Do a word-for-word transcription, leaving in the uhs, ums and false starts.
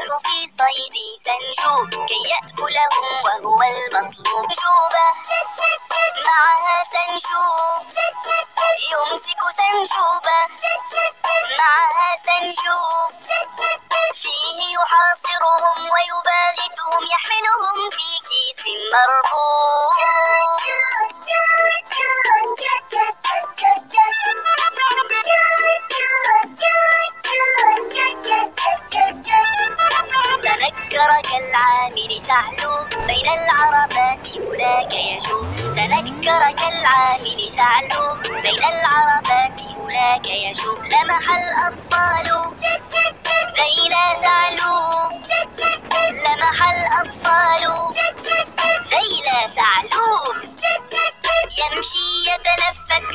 السحر في صيد سنجوب كي يأكله وهو المطلوب. جوبة معها سنجوب يمسك سنجوبة معها سنجوب فيه يحاصرهم ويباغتهم يحملهم في كيس مربوط. تنكر كالعامل ثعلب بين العربات هناك يجوب. تنكر كالعامل ثعلب بين العربات هناك يجوب. لمح الأطفال ذيل ثعلب لمح الأطفال ذيل ثعلب يمشي يتلفت